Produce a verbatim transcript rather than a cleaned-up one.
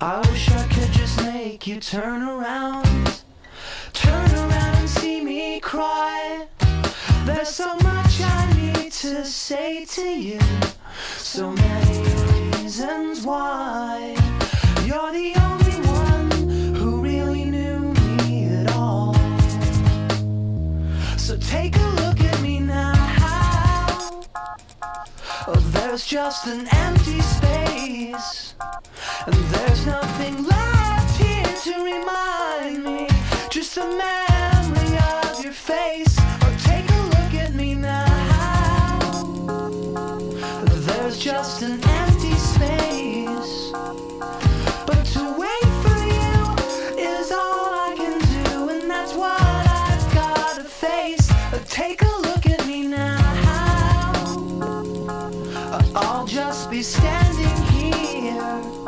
I wish I could just make you turn around, turn around and see me cry. There's so much I need to say to you, so many reasons why. You're the only one who really knew me at all. So take a look at me now. Oh, there's just an empty space, and there's nothing left here to remind me, just a memory of your face. Oh, take a look at me now. There's just an empty space, but to wait for you is all I can do, and that's what I've got to face. Oh, take a look at me now. I'll just be standing here.